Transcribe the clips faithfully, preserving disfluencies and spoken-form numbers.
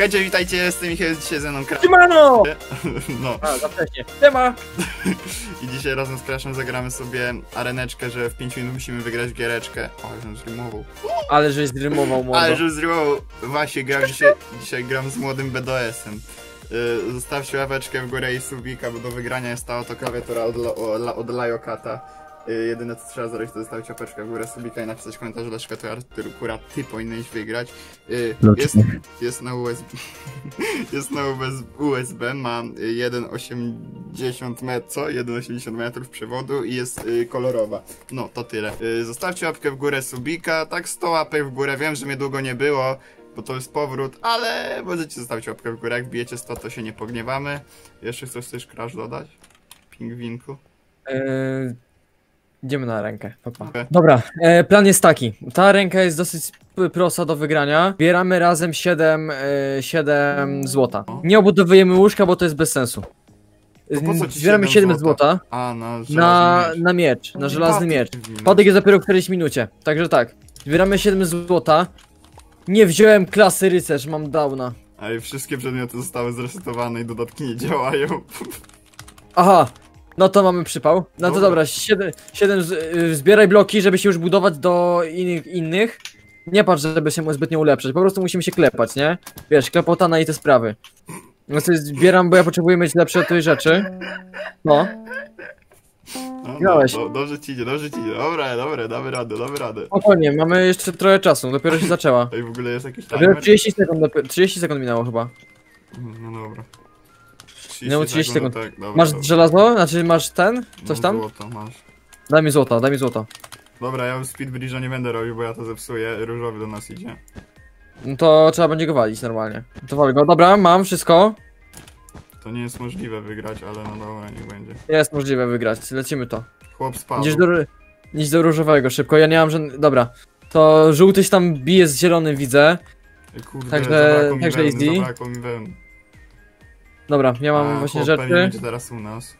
Hejcie, witajcie, jestem Michał, dzisiaj ze mną Krashem. Siemano! No. A, za wcześnie. Siema! I dzisiaj razem z Krashem zagramy sobie areneczkę, że w pięć minut musimy wygrać giereczkę. O, żebym zrymował. Ale żeś zrymował, młodo. Ale żeś zrymował. Właśnie, gram dzisiaj, dzisiaj gram z młodym B D S-em. Yy, zostawcie ławeczkę w górę i subika, bo do wygrania jest ta oto klawiatura od, la, od Lajokata. Yy, jedyne co trzeba zrobić to zostawić łapeczkę w górę, subika i napisać komentarz, dlaczego to akurat ty powinieneś wygrać. Yy, jest, jest na U S B, jest na U S B, ma jeden przecinek osiemdziesiąt metrów przewodu i jest yy, kolorowa. No to tyle. Yy, zostawcie łapkę w górę, subika, tak sto łapek w górę, wiem, że mnie długo nie było, bo to jest powrót, ale możecie zostawić łapkę w górę, jak bijecie sto to się nie pogniewamy. Jeszcze chcesz coś Crash dodać? Pingwinku? Yy... Idziemy na rękę, pa, pa. Okay. Dobra, e, plan jest taki. Ta ręka jest dosyć prosta do wygrania. Bieramy razem siedem, siedem złota. Nie obudowujemy łóżka, bo to jest bez sensu. Zbieramy siedem złota, złota A, na, na, miecz. na miecz, na żelazny miecz. Padek jest dopiero w którejś minucie, także tak. Zbieramy siedem złota. Nie wziąłem klasy rycerz, mam downa. Ale wszystkie przedmioty zostały zresetowane i dodatki nie działają. Aha. No to mamy przypał. No dobra. To dobra, siedem, siedem z, y, zbieraj bloki, żeby się już budować do in, innych. Nie patrz, żeby się zbytnio ulepszać, po prostu musimy się klepać, nie? Wiesz, klepotana i te sprawy. No sobie zbieram, bo ja potrzebuję mieć lepsze od tej rzeczy. No. No, no, no dobrze ci idzie, dobrze ci idzie. Dobra, dobra, damy radę, damy radę. Spokojnie, mamy jeszcze trochę czasu, dopiero się zaczęła. I w ogóle jest jakiś timer? trzydzieści sekund minęło chyba. No dobra. trzydzieści sekund, tak, dobra, masz dobra. Żelazo? Znaczy masz ten? Coś tam? Złoto, masz. Daj mi złota, daj mi złota. Dobra, ja SpeedBridge'a nie będę robił, bo ja to zepsuję, różowy do nas idzie. No to trzeba będzie go walić normalnie. To wal go, dobra, mam wszystko. To nie jest możliwe wygrać, ale no dobra, niech będzie. Jest możliwe wygrać, lecimy to. Chłop spadł. Idziesz do, idź do różowego szybko, ja nie mam żadnych... Dobra. To żółtyś tam bije z zielonym, widzę. Kurde, także także easy. Dobra, ja mam A, właśnie rzeczy. Będzie teraz u nas.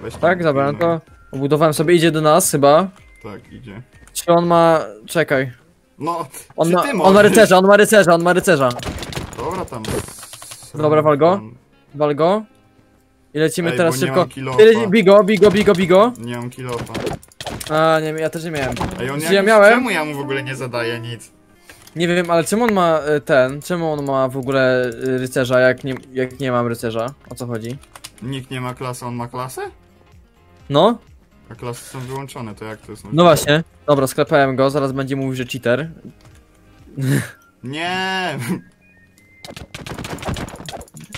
Weź tak, dobra, no to obudowałem sobie, idzie do nas chyba. Tak, idzie. Czy on ma... czekaj. No, on ma, on ma rycerza, on ma rycerza, on ma rycerza. Dobra tam. Dobra, wal go. Wal go. I lecimy. Ej, teraz szybko. Bigo, bigo, bigo, bigo. Nie mam kilofa. A, nie, ja też nie miałem. Ej, on ja miałem? Czemu ja mu w ogóle nie zadaję nic? Nie wiem, ale czemu on ma ten, czemu on ma w ogóle rycerza, jak nie, jak nie mam rycerza? O co chodzi? Nikt nie ma klasy, on ma klasę? No. A klasy są wyłączone, to jak to jest? No właśnie, dobra, sklepałem go, zaraz będzie mówił, że cheater. Nie.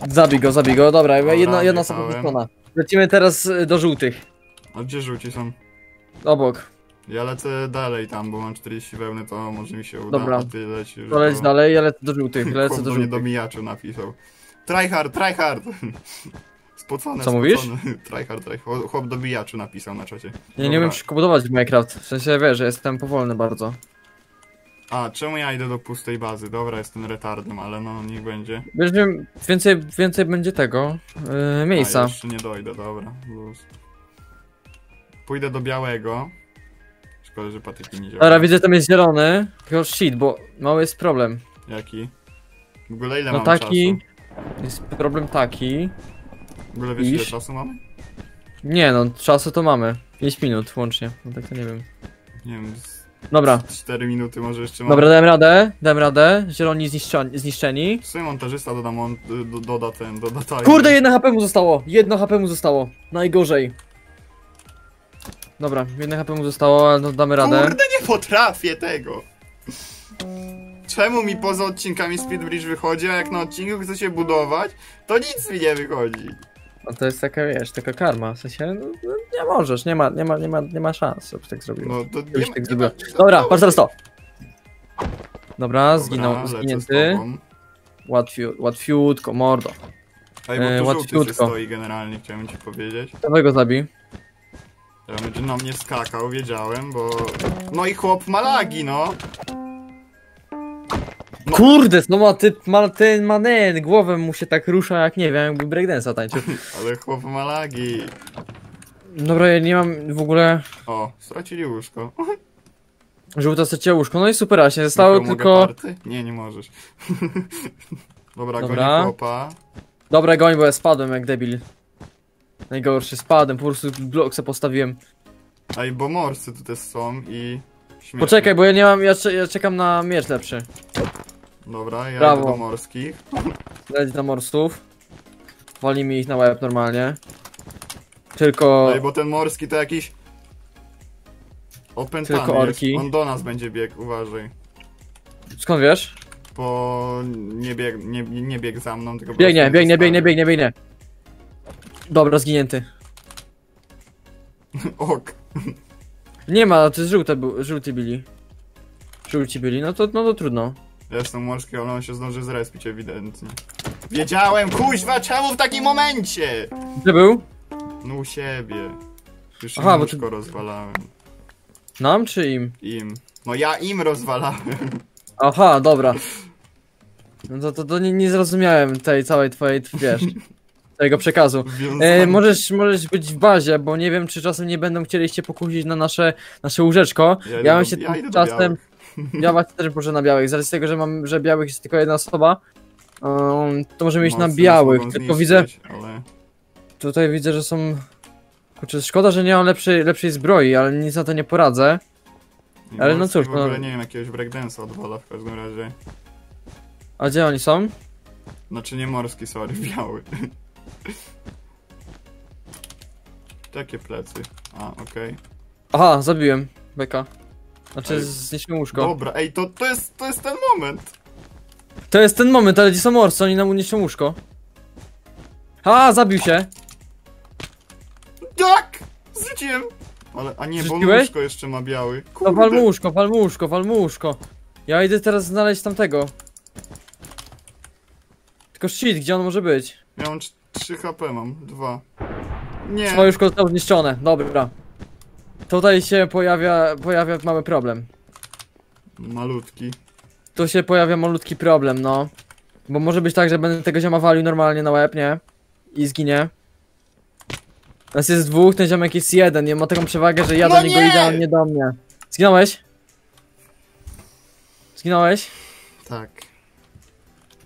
Zabij go, zabij go, dobra, dobra jedna, jedna osoba wykonana. Lecimy teraz do żółtych. A gdzie żółci są? Obok. Ja lecę dalej tam, bo mam czterdzieści wełny, to może mi się uda. Dobra, ty lecisz, to leć dalej, ja lecę do żółtych, lecę do żółtych. Do mijaczu napisał. Tryhard, tryhard! Spocone, co spocone. Mówisz? Tryhard, tryhard. Chłop do mijaczu napisał na czacie. Ja nie umiem szybko budować w Minecraft, w sensie wiesz, że jestem powolny bardzo. A, czemu ja idę do pustej bazy? Dobra, jestem retardem, ale no, niech będzie. Wiesz, więcej, więcej będzie tego, yy, miejsca. A, ja jeszcze nie dojdę, dobra. Luz. Pójdę do białego. Szkoda, że patyki nie działa. Dobra, widzę, tam jest zielony. Tylko shit, bo mały jest problem. Jaki? W ogóle ile no mam taki czasu? Jest problem taki. W ogóle wiesz, iż... ile czasu mamy? Nie no, czasu to mamy. pięć minut łącznie, no tak to nie wiem. Nie wiem, z... Dobra. cztery minuty może jeszcze mam. Dobra, dałem radę, dałem radę. Zieloni zniszczeni. zniszczeni. W sumie montażysta doda, mon... doda ten, doda time. Kurde, jedno H P mu zostało, jedno H P mu zostało. Najgorzej. Dobra, jedno H P mu zostało, ale no damy radę. Kurde, nie potrafię tego! Czemu mi poza odcinkami SpeedBridge wychodzi, a jak na odcinku chce się budować, to nic mi nie wychodzi. No to jest taka, wiesz, taka karma, w sensie, no, no nie możesz, nie ma, nie ma, nie ma, nie ma szans, żebyś tak zrobił. No to nie ma, tak nie ma, dobra, patrz teraz to! Dobra, zginął, zginięty. Łatwiu, łatwiutko, mordo. Ej, bo tu żółty się stoi generalnie, chciałem ci powiedzieć. Dawaj go zabij. Ja będzie na mnie skakał, wiedziałem, bo... No i chłop ma lagi, no! no. Kurde, no ma ty, ma ten manen, głowę mu się tak rusza, jak nie wiem, jakby breakdance'a tańczył. Ale chłop ma lagi. Dobra, ja nie mam w ogóle... O, stracili łóżko. Żółta straciła łóżko, no i super, a się zostało tylko... Party? Nie, nie możesz. Dobra, Dobra. goni chłopa. Dobra, goń, bo ja spadłem jak debil. Najgorszy, spadłem, po prostu blok se postawiłem. Ej, bo morscy tu też są i... śmieszne. Poczekaj, bo ja nie mam, ja, ja czekam na miecz lepszy. Dobra, ja Brawo. idę do morskich. Leć do morstów. Wali mi ich na łeb normalnie. Tylko... Ej, bo ten morski to jakiś... opętany Tylko orki. Jest. On do nas będzie biegł, uważaj. Skąd wiesz? Bo... nie bieg, nie, nie bieg za mną, tylko... Biegnie, biegnie, biegnie, biegnie, biegnie. Dobra, zginięty. Ok. Nie ma, to żółte, żółci byli. Żółci byli, no to, no to trudno. Jestem morski, ale on się zdąży zrespić ewidentnie. Wiedziałem, kuźwa, czemu w takim momencie? Gdzie był? No u siebie. Już Aha, bo ty... rozwalałem. Nam czy im? Im. No ja im rozwalałem. Aha, dobra. No to, to, to nie, nie zrozumiałem tej całej twojej, wiesz... tego przekazu. E, możesz, możesz być w bazie, bo nie wiem, czy czasem nie będą chcieli się pokusić na nasze, nasze łóżeczko. Ja, ja bym się ja czasem... Ja właśnie też może na białych, z racji tego, że mam, że białych jest tylko jedna osoba, um, to możemy iść na białych, tylko zniszczyć, widzę... Ale... Tutaj widzę, że są... Kurczę, szkoda, że nie mam lepszej, lepszej zbroi, ale nic na to nie poradzę. I ale no cóż, w ogóle no... nie wiem, jakiegoś breakdance'a odwala w każdym razie. A gdzie oni są? Znaczy nie morski, sorry, biały. Takie plecy. A, okej. Okay. Aha, zabiłem beka. Znaczy, zniszczyłem łóżko. Dobra, ej, to, to, jest, to jest ten moment. To jest ten moment, ale gdzie są morscy? Oni nam uniszczą łóżko. A, zabił się. Tak! Zrzuciłem. Ale, a nie, Zrzuciłeś? Bo łóżko jeszcze ma biały. Kurde. No, wal łóżko, wal łóżko, wal łóżko. Ja idę teraz znaleźć tamtego. Tylko shit, gdzie on może być? Ja mam trzy HP, mam dwa. Nie. Twoje łóżko zostało zniszczone, dobra. Tutaj się pojawia, pojawia mały problem. Malutki. Tu się pojawia malutki problem, no. Bo może być tak, że będę tego zioma walił normalnie na łeb, nie? I zginie. Nas jest dwóch, ten ziomek jest jeden. I ma taką przewagę, że ja no do niego nie! idę, on nie do mnie. Zginąłeś? Zginąłeś? Tak.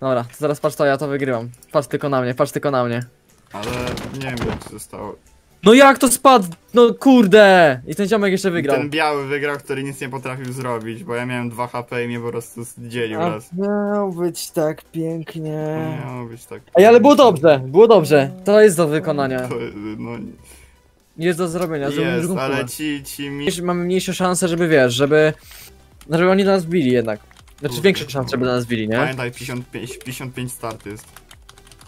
Dobra, to zaraz patrz to, ja to wygrywam. Patrz tylko na mnie, patrz tylko na mnie. Ale nie wiem, jak to zostało. No jak to spadł? No kurde! I ten ziomek jeszcze wygrał. Ten biały wygrał, który nic nie potrafił zrobić, bo ja miałem dwa HP i mnie po prostu dzielił A raz. Miał być tak pięknie. Miał być tak pięknie. Ej, ale było dobrze, było dobrze. To jest do wykonania. To, no... Jest do zrobienia. Jest, ale ci, ci... Mi... Mamy mniejsze szanse, żeby wiesz, żeby... Żeby oni nas bili jednak. Znaczy Uf, większe szanse by nas bili, nie? Pamiętaj, pięćdziesiąt pięć, pięćdziesiąt pięć start jest.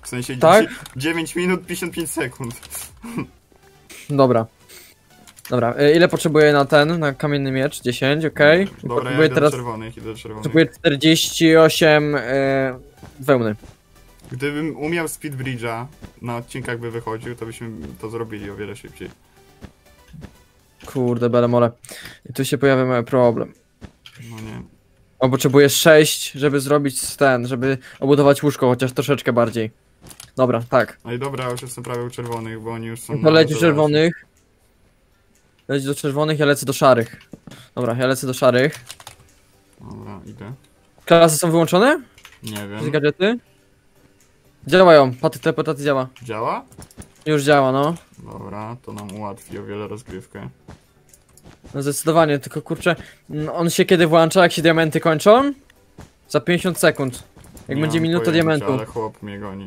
W sensie tak? dziewięć minut, pięćdziesiąt pięć sekund. Dobra. Dobra, ile potrzebuję na ten, na kamienny miecz? dziesięć, okej. Okay. Dobra, potrzebuję ja idę teraz... do czerwonych, idę do czerwonych. Potrzebuję czterdzieści osiem yy, wełny. Gdybym umiał SpeedBridge'a, na odcinkach by wychodził, to byśmy to zrobili o wiele szybciej. Kurde, belemole. I tu się pojawia mały problem. No nie. O, potrzebuję sześć, żeby zrobić ten, żeby obudować łóżko, chociaż troszeczkę bardziej. Dobra, tak. No i dobra, ja już jestem prawie u czerwonych, bo oni już są... To leć do czerwonych. Leć do czerwonych, ja lecę do szarych. Dobra, ja lecę do szarych. Dobra, idę. Klasy są wyłączone? Nie wiem. Gadżety? Działają, paty teleportacja działa. Działa? Już działa, no. Dobra, to nam ułatwi o wiele rozgrywkę. No zdecydowanie, tylko kurczę, on się kiedy włącza, jak się diamenty kończą? Za pięćdziesiąt sekund. Jak nie będzie minuta diamentu. Ale chłop mnie goni.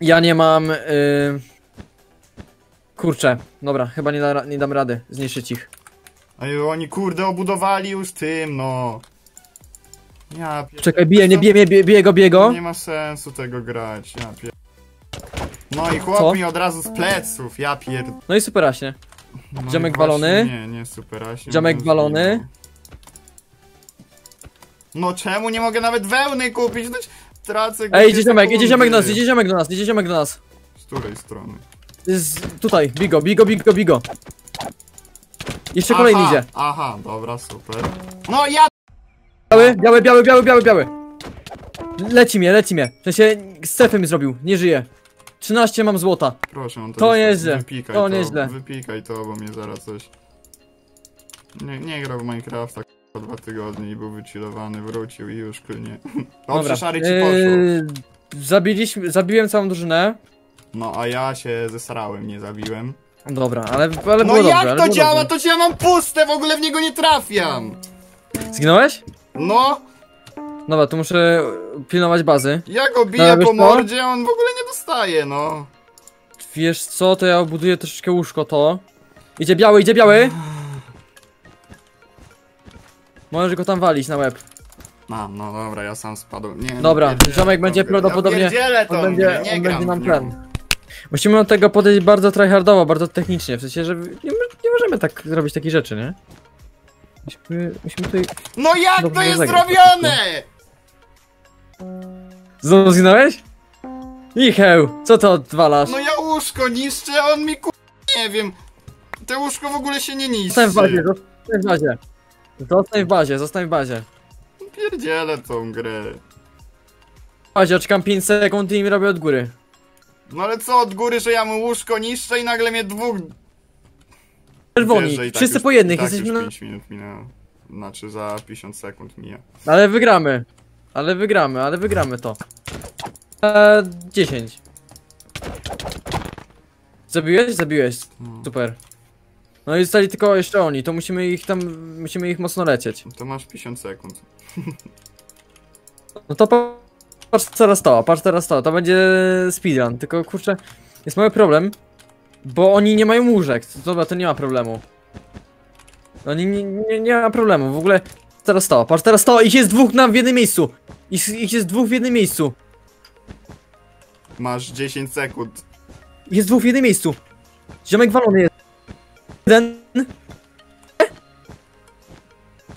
Ja nie mam... Yy... Kurczę, dobra, chyba nie, da, nie dam rady zniszczyć ich. A oni kurde obudowali już tym, no. Ja pier... Czekaj, bije, nie bije, bije, bije go, bije go. Nie ma sensu tego grać, ja pier... No i chłop Co? mi od razu z pleców, ja pier... No i superaśnie. No Dziomek walony. Nie, nie, super. Dziomek walony. No czemu nie mogę nawet wełny kupić? No, tracę go. Ej, idzie ziomek, idzie ziomek do nas, idzie ziomek do nas, idzie ziomek do nas. Z której strony? Z, tutaj, bigo, bigo, bigo, bigo. Jeszcze aha, kolejny idzie. Aha, dobra, super. No ja... Biały, biały, biały, biały, biały, biały. Leci mnie, leci mnie. W sensie, strefy mi zrobił, nie żyje. trzynaście mam złota. Proszę, on to, to nieźle. Wypikaj to, to, nieźle. Wypikaj to, bo mnie zaraz coś... Nie, nie gra w Minecrafta. po dwa tygodnie i był wychillowany, wrócił i już klnie. Dobrze, Szary ci poszło. Yy, zabiliśmy, zabiłem całą drużynę. No a ja się zesrałem, nie zabiłem. Dobra, ale, ale no było jak dobrze, to było działa, dobrze. To ja mam puste, w ogóle w niego nie trafiam. Zginąłeś? No. Dobra, tu muszę pilnować bazy. Ja go biję po mordzie, a on w ogóle nie dostaje, no. Wiesz co, to ja obuduję troszeczkę łóżko to. Idzie biały, idzie biały. Możesz go tam walić na łeb. Mam, no dobra, ja sam spadłem. Nie, dobra, ziomek będzie prawdopodobnie, on będzie, on będzie nam plan. Musimy do tego podejść bardzo tryhardowo, bardzo technicznie, w sensie, że nie, nie możemy tak zrobić takich rzeczy, nie? Musimy, musimy tutaj... No jak to jest zagrać, zrobione?! Znowu zginąłeś? Michał, co to odwalasz? No ja łóżko niszczę, a on mi ku... nie wiem... Te łóżko w ogóle się nie niszczy. Zostań w bazie, zostań w bazie. Zostań w bazie, zostań w bazie. Pierdzielę tą grę. W bazie, czekam pięć sekund i mi robię od góry. No ale co od góry, że ja mu łóżko niszczę i nagle mnie dwóch... Czerwoni, tak wszyscy już, po jednych, tak jesteśmy na... pięć minut minęło. Znaczy za pięćdziesiąt sekund mija. Ale wygramy. Ale wygramy, ale wygramy to. Eee, dziesięć. Zabiłeś? Zabiłeś. Hmm. Super. No i zostali tylko jeszcze oni, to musimy ich tam... Musimy ich mocno lecieć. To masz pięćdziesiąt sekund. No to patrz teraz to, patrz teraz to. To będzie speedrun, tylko kurczę... Jest mały problem. Bo oni nie mają łóżek, dobra, to nie ma problemu. Oni nie, nie, nie ma problemu, w ogóle. Teraz to, patrz, teraz to, ich jest dwóch nam w jednym miejscu. Ich, ich jest dwóch w jednym miejscu. Masz dziesięć sekund. Jest dwóch w jednym miejscu. Ziomek walony jest. Jeden.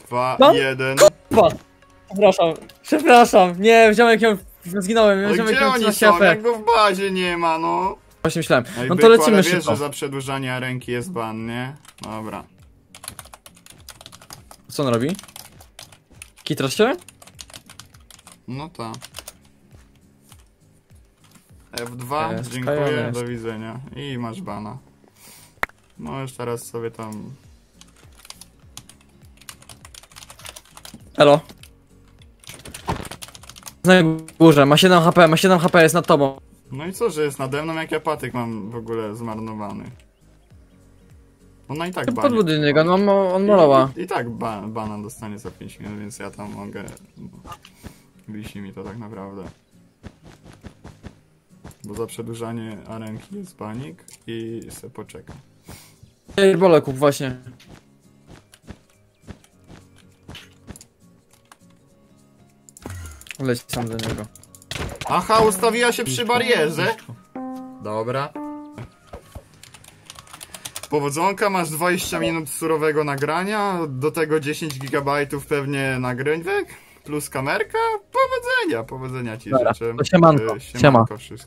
Dwa, no? Jeden. Kurwa. Przepraszam, przepraszam, nie, ziomek ją zginąłem, ale ziomek ją na siafę. Jak go w bazie nie ma, no. Właśnie myślałem. No to lecimy szybko. Wiesz, że za przedłużanie ręki jest ban, nie? Dobra. Co on robi? Kitrasz się? No to. F dwa, jest, dziękuję, do widzenia. I masz bana. Możesz teraz sobie tam... Elo. Na górze, ma siedem HP, ma siedem HP, jest nad tobą. No i co, że jest nade mną, jak ja patyk mam w ogóle zmarnowany. Ona i tak bana. Podbudynek, on, on, on malowa. I, i, i tak ba, bana dostanie za pięć minut, więc ja tam mogę... Wisi mi to tak naprawdę. Bo za przedłużanie arenki jest banik i se poczekam. Bolę kup właśnie. Leć sam do niego. Aha, ustawiła się przy barierze. Dobra. Powodzonka, masz dwadzieścia minut surowego nagrania, do tego dziesięć gigabajtów pewnie nagrywek, plus kamerka. Powodzenia, powodzenia ci życzę. Siemanko, siemanko wszystko.